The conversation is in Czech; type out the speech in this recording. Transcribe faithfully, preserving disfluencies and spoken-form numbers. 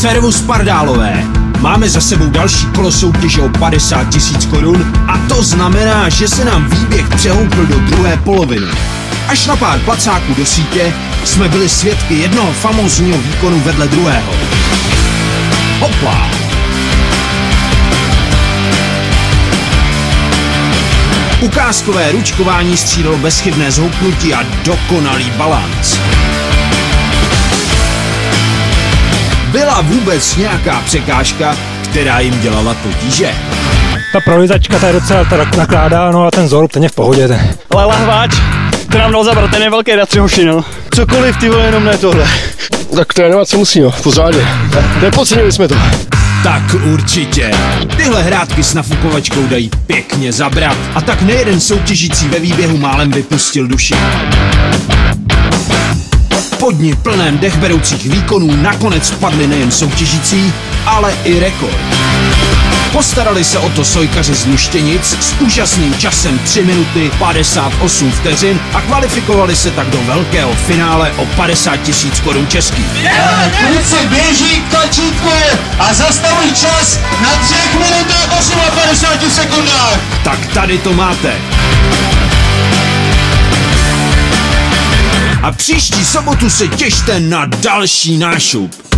Servus Pardálové, máme za sebou další kolo soutěže o padesát tisíc korun a to znamená, že se nám výběh přehoupl do druhé poloviny. Až na pár placáků do sítě jsme byli svědky jednoho famózního výkonu vedle druhého. Hopla! Ukázkové ručkování střídalo bezchybné zhoupnutí a dokonalý balanc. Byla vůbec nějaká překážka, která jim dělala potíže. Ta prolizačka, ta je docela ta nakládá, no a ten zorub, ten je v pohodě. Ten. Ale lahváč, to nám dal zabrat, ten je velký na tři hoši, no. Cokoliv, ty vole, jenom ne tohle. Tak trénovat se musí, no, pořádně. Nepodcenili jsme to. Tak určitě. Tyhle hrátky s nafukovačkou dají pěkně zabrat. A tak nejeden soutěžící ve výběhu málem vypustil duši. Po dni plném dechberoucích výkonů nakonec padly nejen soutěžící, ale i rekord. Postarali se o to Sojkaři z Luštěnic s úžasným časem tři minuty padesát osm vteřin a kvalifikovali se tak do velkého finále o padesát tisíc korun českých. Kluci, běží k tlačítku a zastavují čas na tři minuty a padesát sekundách. Tak tady to máte. A příští sobotu se těšte na další nášup.